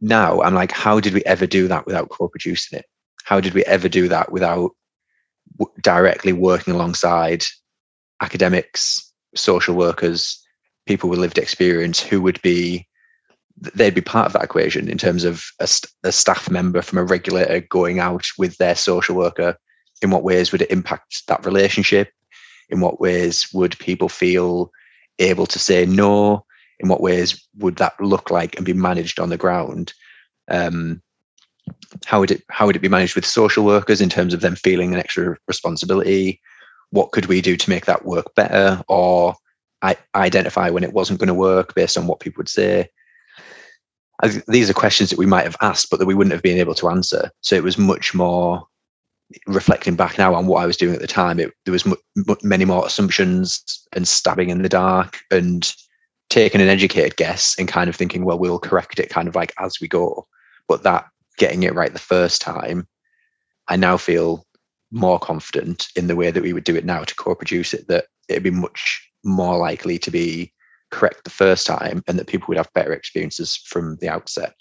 now I'm like, how did we ever do that without co-producing it? How did we ever do that without directly working alongside academics, social workers, people with lived experience who would be, they'd be part of that equation in terms of a staff member from a regulator going out with their social worker. In what ways would it impact that relationship? In what ways would people feel able to say no? In what ways would that look like and be managed on the ground? How would it be managed with social workers in terms of them feeling an extra responsibility? What could we do to make that work better, or identify when it wasn't going to work based on what people would say? These are questions that we might have asked, but that we wouldn't have been able to answer. So it was much more, reflecting back now on what I was doing at the time, there was many more assumptions and stabbing in the dark and taking an educated guess and kind of thinking, well, we'll correct it kind of like as we go. But that getting it right the first time, I now feel more confident in the way that we would do it now to co-produce it, that it'd be much more likely to be correct the first time and that people would have better experiences from the outset.